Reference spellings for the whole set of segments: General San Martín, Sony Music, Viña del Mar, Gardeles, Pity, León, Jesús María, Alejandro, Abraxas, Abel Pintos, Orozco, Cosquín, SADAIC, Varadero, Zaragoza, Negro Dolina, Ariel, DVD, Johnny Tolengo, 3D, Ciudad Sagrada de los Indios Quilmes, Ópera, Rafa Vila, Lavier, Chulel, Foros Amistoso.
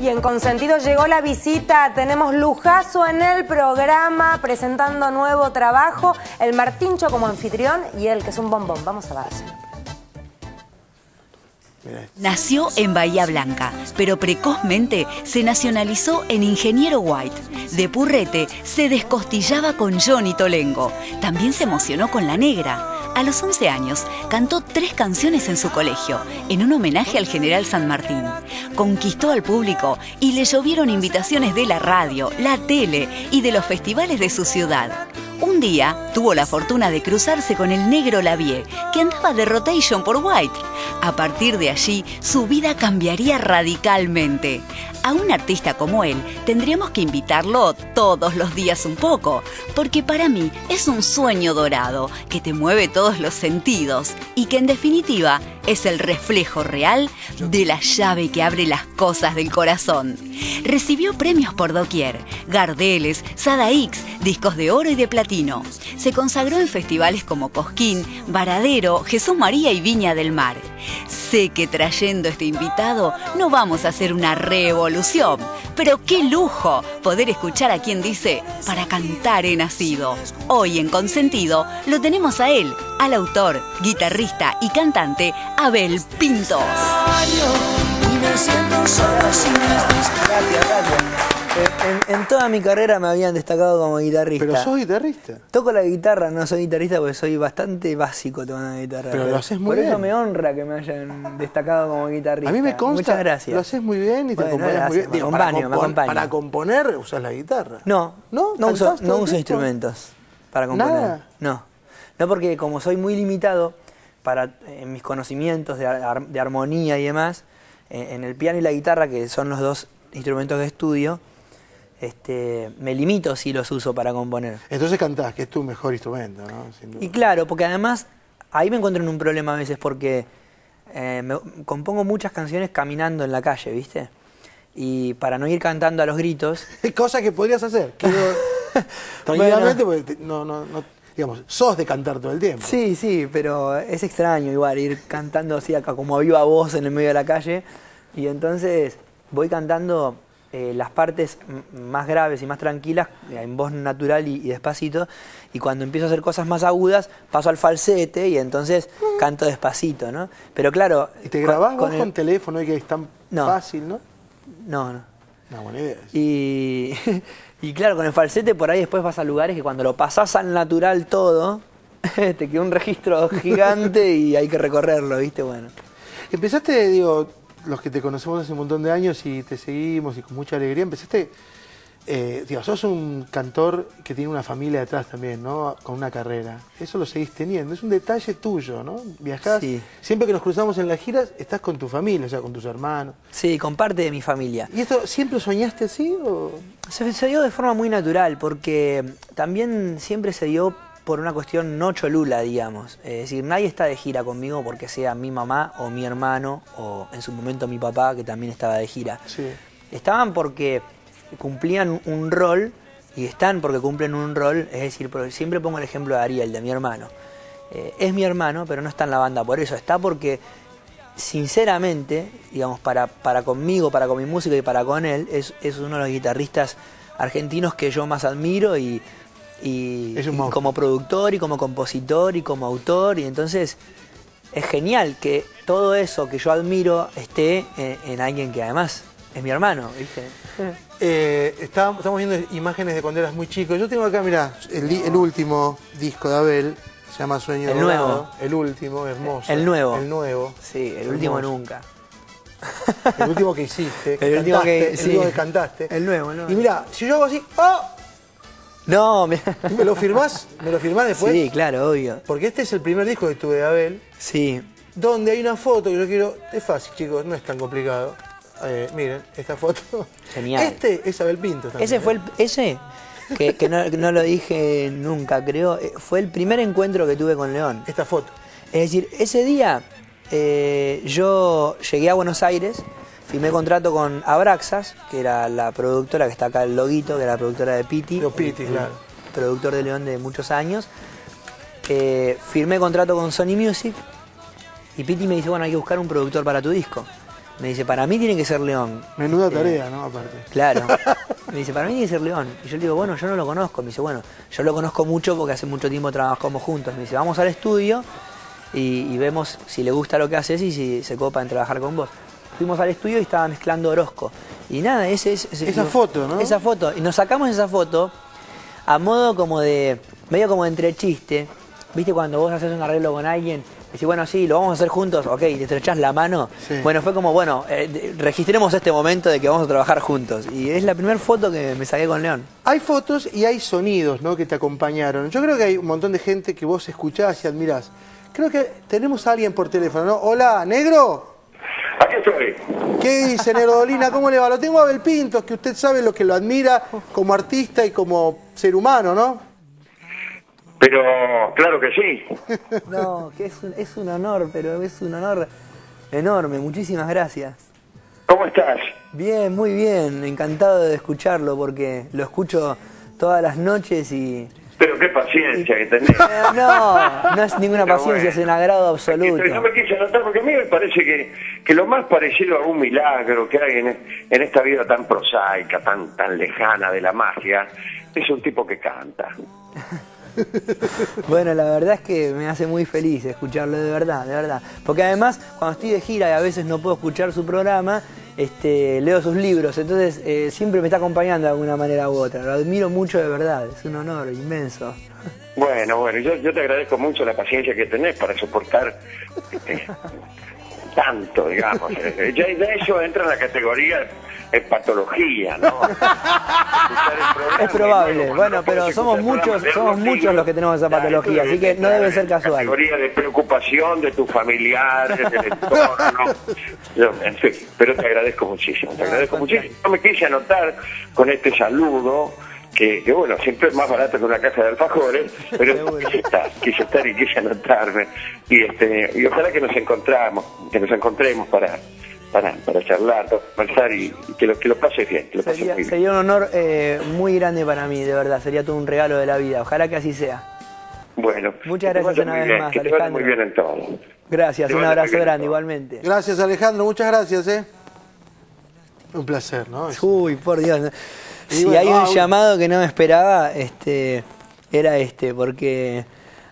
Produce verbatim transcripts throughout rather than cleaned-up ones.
Y en Consentidos llegó la visita, tenemos lujazo en el programa, presentando nuevo trabajo, el Martincho como anfitrión y él que es un bombón. Vamos a ver. Nació en Bahía Blanca, pero precozmente se nacionalizó en Ingeniero White. De purrete se descostillaba con Johnny Tolengo. También se emocionó con La Negra. A los once años cantó tres canciones en su colegio, en un homenaje al General San Martín. Conquistó al público y le llovieron invitaciones de la radio, la tele y de los festivales de su ciudad. Un día tuvo la fortuna de cruzarse con el negro Lavier, que andaba de rotation por White. A partir de allí, su vida cambiaría radicalmente. A un artista como él, tendríamos que invitarlo todos los días un poco, porque para mí es un sueño dorado, que te mueve todos los sentidos y que en definitiva es el reflejo real de la llave que abre las cosas del corazón. Recibió premios por doquier, Gardeles, SADAIC, discos de oro y de platino. Se consagró en festivales como Cosquín, Varadero, Jesús María y Viña del Mar. Sé que trayendo este invitado no vamos a hacer una revolución, pero qué lujo poder escuchar a quien dice, para cantar he nacido. Hoy en Consentido lo tenemos a él, al autor, guitarrista y cantante Abel Pintos. En, en toda mi carrera me habían destacado como guitarrista. ¿Pero sos guitarrista? Toco la guitarra, no soy guitarrista porque soy bastante básico tocando la guitarra. Pero, pero lo haces muy por bien. Por eso me honra que me hayan destacado como guitarrista. A mí me consta. Muchas gracias. Lo haces muy bien y te bueno, acompañas muy bien. Me Digo, acompaño, para, me acompaño. Para componer usas la guitarra. No, no, no uso, no uso instrumentos para componer. Nada. No, no porque como soy muy limitado para, en mis conocimientos de, ar, de armonía y demás, en, en el piano y la guitarra, que son los dos instrumentos de estudio, Este, me limito si los uso para componer. Entonces cantás, que es tu mejor instrumento, ¿no? Sin duda. Y claro, porque además ahí me encuentro en un problema a veces porque eh, me, compongo muchas canciones caminando en la calle, ¿viste? Y para no ir cantando a los gritos... Cosa que podrías hacer. Quiero... Tranquilamente, bueno, porque te, no, no, no, digamos, sos de cantar todo el tiempo. Sí, sí, pero es extraño igual ir cantando así acá como a viva voz en el medio de la calle. Y entonces voy cantando... Eh, las partes más graves y más tranquilas en voz natural y, y despacito, y cuando empiezo a hacer cosas más agudas paso al falsete y entonces canto despacito, ¿no? Pero claro... ¿Y te grabás con, vos con, el... con teléfono que es tan no. fácil, no? No, no. Una buena idea. Y, y claro, con el falsete por ahí después vas a lugares que cuando lo pasás al natural todo, te queda un registro gigante y hay que recorrerlo, ¿viste? Bueno. Empezaste, digo... Los que te conocemos hace un montón de años y te seguimos y con mucha alegría, empezaste... Eh, digo, sos un cantor que tiene una familia detrás también, ¿no? Con una carrera. Eso lo seguís teniendo. Es un detalle tuyo, ¿no? Viajás. Sí. Siempre que nos cruzamos en las giras, estás con tu familia, o sea, con tus hermanos. Sí, con parte de mi familia. ¿Y esto siempre soñaste así o...? Se, se dio de forma muy natural, porque también siempre se dio por una cuestión no cholula, digamos. Es decir, nadie está de gira conmigo porque sea mi mamá o mi hermano o en su momento mi papá, que también estaba de gira. Sí. Estaban porque cumplían un rol y están porque cumplen un rol. Es decir, siempre pongo el ejemplo de Ariel, de mi hermano. Eh, es mi hermano, pero no está en la banda por eso. Está porque, sinceramente, digamos, para, para conmigo, para con mi música y para con él, es, es uno de los guitarristas argentinos que yo más admiro y... Y, y como productor, y como compositor, y como autor, y entonces es genial que todo eso que yo admiro esté en, en alguien que además es mi hermano, ¿viste? Eh, está, estamos viendo imágenes de cuando eras muy chico. Yo tengo acá, mirá, el, el último disco de Abel, se llama Sueño el Dorado. Nuevo. El último, hermoso. El nuevo. El nuevo. Sí, el hermoso. Último nunca. El último que hiciste, que el, último que, el sí. último que cantaste. El nuevo, el nuevo. Y mirá, si yo hago así... ¡Oh! No, me... ¿Me lo firmás? ¿Me lo firmás después? Sí, claro, obvio. Porque este es el primer disco que tuve de Abel. Sí. Donde hay una foto que yo quiero... Es fácil, chicos, no es tan complicado. Eh, miren, esta foto. Genial. Este es Abel Pintos también. Ese fue el... Ese, que, que no, no lo dije nunca, creo. Fue el primer encuentro que tuve con León. Esta foto. Es decir, ese día eh, yo llegué a Buenos Aires... Firmé contrato con Abraxas, que era la productora, que está acá el loguito, que era la productora de Pity. Los Pity, claro. Productor de León de muchos años. Eh, firmé contrato con Sony Music y Pity me dice, bueno, hay que buscar un productor para tu disco. Me dice, para mí tiene que ser León. Menuda eh, tarea, ¿no? Aparte. Claro. Me dice, para mí tiene que ser León. Y yo le digo, bueno, yo no lo conozco. Me dice, bueno, yo lo conozco mucho porque hace mucho tiempo trabajamos juntos. Me dice, vamos al estudio y, y vemos si le gusta lo que haces y si se copa en trabajar con vos. Fuimos al estudio y estaba mezclando Orozco. Y nada, ese es... Esa digo, foto, ¿no? Esa foto. Y nos sacamos esa foto a modo como de... Medio como de entre chiste. ¿Viste cuando vos haces un arreglo con alguien? Decís, bueno, sí, lo vamos a hacer juntos, ok, te estrechás la mano. Sí. Bueno, fue como, bueno, eh, registremos este momento de que vamos a trabajar juntos. Y es la primera foto que me saqué con León. Hay fotos y hay sonidos, ¿no?, que te acompañaron. Yo creo que hay un montón de gente que vos escuchás y admirás. Creo que tenemos a alguien por teléfono, ¿no? Hola, ¿negro? Aquí estoy. ¿Qué dice, Negro Dolina? ¿Cómo le va? Lo tengo a Abel Pintos, que usted sabe lo que lo admira como artista y como ser humano, ¿no? Pero claro que sí. No, que es un, es un honor, pero es un honor enorme. Muchísimas gracias. ¿Cómo estás? Bien, muy bien. Encantado de escucharlo porque lo escucho todas las noches y... Pero qué paciencia y... que tenés. Eh, no, no es ninguna pero paciencia, bueno, es un agrado absoluto. Yo me quise anotar porque a mí me parece que, que lo más parecido a un milagro que hay en, en esta vida tan prosaica, tan, tan lejana de la magia, es un tipo que canta. Bueno, la verdad es que me hace muy feliz escucharlo, de verdad, de verdad. Porque además, cuando estoy de gira y a veces no puedo escuchar su programa, este, leo sus libros, entonces eh, siempre me está acompañando de alguna manera u otra. Lo admiro mucho, de verdad, es un honor inmenso. Bueno, bueno, yo, yo te agradezco mucho la paciencia que tenés para soportar eh, tanto, digamos. Ya de eso entra en la categoría... Es patología, ¿no? Es probable. Luego, bueno, pero somos muchos somos muchos los que tenemos esa patología, así que no debe ser casual. Categoría de preocupación de tus familiares, del entorno. Yo, en fin, pero te agradezco muchísimo. Te agradezco muchísimo. No me quise anotar con este saludo, que, que bueno, siempre es más barato que una caja de alfajores, pero quise estar, quise estar y quise anotarme. Y, este, y ojalá que nos encontramos, que nos encontremos para... Para, para charlar, para conversar y, y que, lo, que lo pases bien. Que lo pases sería, bien. Sería un honor eh, muy grande para mí, de verdad. Sería todo un regalo de la vida. Ojalá que así sea. Bueno. Muchas gracias una vez bien, más, que Alejandro. Muy bien en todo. Gracias, te un abrazo grande igualmente. Gracias, Alejandro. Muchas gracias, ¿eh? Un placer, ¿no? Uy, por Dios. Y si bueno, hay un ah, llamado que no me esperaba, este, era este, porque...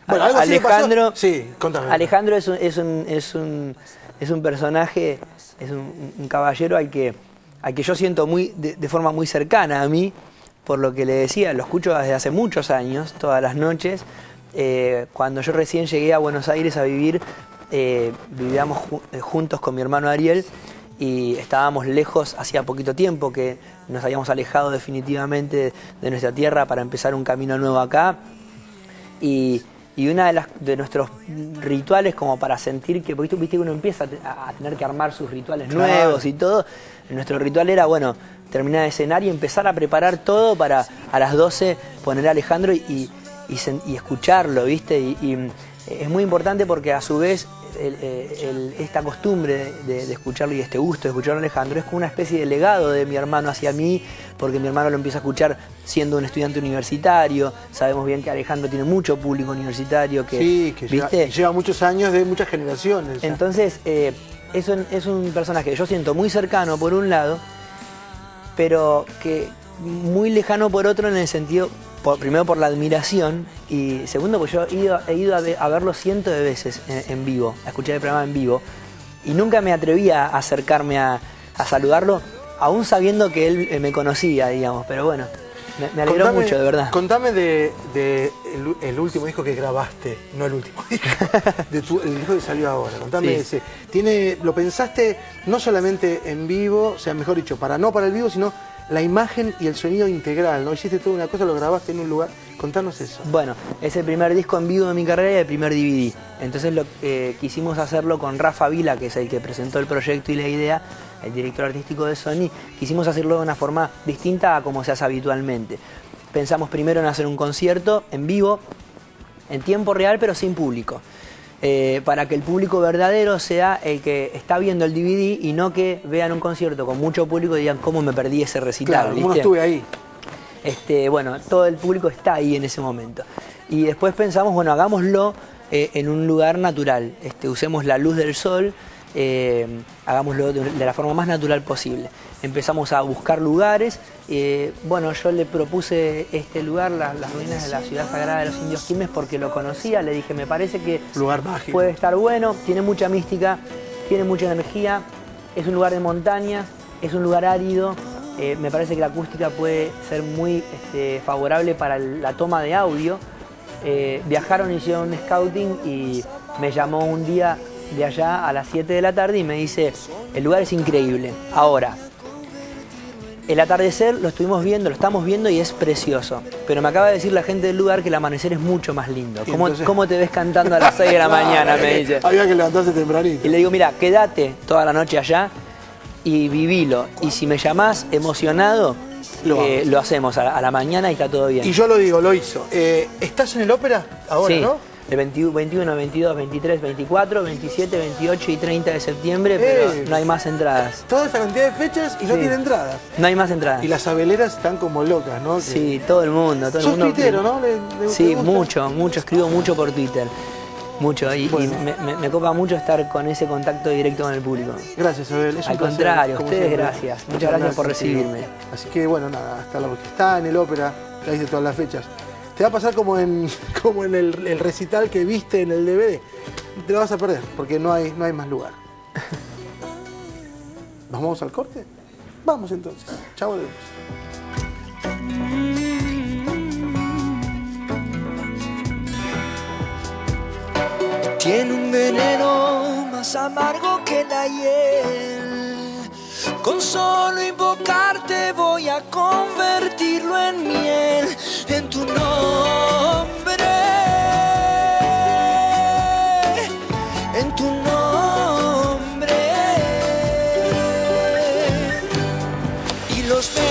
Bueno, a, Alejandro, sí, sí, contame. Alejandro es un... Es un, es un Es un personaje, es un, un caballero al que, al que yo siento muy de, de forma muy cercana a mí, por lo que le decía, lo escucho desde hace muchos años, todas las noches. Eh, cuando yo recién llegué a Buenos Aires a vivir, eh, vivíamos ju juntos con mi hermano Ariel y estábamos lejos hacía poquito tiempo que nos habíamos alejado definitivamente de nuestra tierra para empezar un camino nuevo acá. Y... Y uno de, las, de nuestros rituales como para sentir que, porque tú viste que uno empieza a, a tener que armar sus rituales nuevos y todo, nuestro ritual era, bueno, terminar de cenar y empezar a preparar todo para a las doce poner a Alejandro y, y, y, y escucharlo, ¿viste? Y, y es muy importante porque a su vez el, el, esta costumbre de, de escucharlo y este gusto de escucharlo a Alejandro es como una especie de legado de mi hermano hacia mí, porque mi hermano lo empieza a escuchar siendo un estudiante universitario. Sabemos bien que Alejandro tiene mucho público universitario. Que, sí, que lleva, ¿viste? Lleva muchos años de muchas generaciones. Ya. Entonces, eh, es, un, es un personaje que yo siento muy cercano por un lado, pero que muy lejano por otro en el sentido, por, primero por la admiración y segundo porque yo he ido, he ido a, ve, a verlo cientos de veces en, en vivo, a escuchar el programa en vivo y nunca me atrevía a acercarme a, a saludarlo, aún sabiendo que él me conocía, digamos, pero bueno, me, me alegró contame, mucho, de verdad. Contame de, de el, el último disco que grabaste, no el último disco, de tu, el disco que salió ahora, contame sí. ese. Tiene, lo pensaste no solamente en vivo, o sea, mejor dicho, para no para el vivo, sino la imagen y el sonido integral, ¿no? Hiciste toda una cosa, lo grabaste en un lugar, contanos eso. Bueno, es el primer disco en vivo de mi carrera y el primer D V D. Entonces lo, eh, quisimos hacerlo con Rafa Vila, que es el que presentó el proyecto y la idea, el director artístico de Sony, quisimos hacerlo de una forma distinta a como se hace habitualmente. Pensamos primero en hacer un concierto en vivo, en tiempo real, pero sin público. Eh, para que el público verdadero sea el que está viendo el D V D y no que vean un concierto con mucho público y digan cómo me perdí ese recital. Claro, ¿cómo estuve ahí? Este, bueno, todo el público está ahí en ese momento. Y después pensamos, bueno, hagámoslo eh, en un lugar natural. Este, usemos la luz del sol eh, hagámoslo de, de la forma más natural posible. Empezamos a buscar lugares, eh, bueno, yo le propuse este lugar, la, las ruinas de la Ciudad Sagrada de los Indios Quilmes, porque lo conocía, le dije, me parece que lugar mágico. Puede estar bueno, tiene mucha mística, tiene mucha energía, es un lugar de montañas, es un lugar árido, eh, me parece que la acústica puede ser muy este, favorable para la toma de audio. Eh, viajaron, hicieron un scouting y me llamó un día de allá a las siete de la tarde y me dice, el lugar es increíble. Ahora, el atardecer lo estuvimos viendo, lo estamos viendo y es precioso. Pero me acaba de decir la gente del lugar que el amanecer es mucho más lindo. ¿Cómo, entonces... ¿cómo te ves cantando a las seis de la mañana? Me dice. Había que levantarse tempranito. Y le digo, mira, quédate toda la noche allá y vivilo. Y si me llamás emocionado... Lo, eh, lo hacemos a la, a la mañana y está todo bien. Y yo lo digo, lo hizo. Eh, ¿Estás en el Ópera ahora, sí, no? El veintiuno, veintidós, veintitrés, veinticuatro, veintisiete, veintiocho y treinta de septiembre, eh, pero no hay más entradas. Toda esa cantidad de fechas y sí, no tiene entrada. No hay más entradas. Y las abeleras están como locas, ¿no? Sí, que... todo el mundo. Todo ¿Sos el mundo tuitero, que... no? ¿Le, le, sí, le mucho, mucho. Escribo mucho por Twitter. Mucho, y, bueno. y me, me, me copa mucho estar con ese contacto directo con el público. Gracias, Abel. Es Al contrario, a ustedes siempre. Gracias. Muchas, Muchas gracias, gracias por recibirme. Así que bueno, nada, hasta la está en el Ópera, ya hice todas las fechas. Te va a pasar como en, como en el, el recital que viste en el D V D. Te lo vas a perder, porque no hay, no hay más lugar. ¿Nos vamos al corte? Vamos entonces. Chao, volvemos. Tiene un veneno más amargo que la hiel. Con solo invocarte voy a convertirlo en miel. En tu nombre, en tu nombre. Y los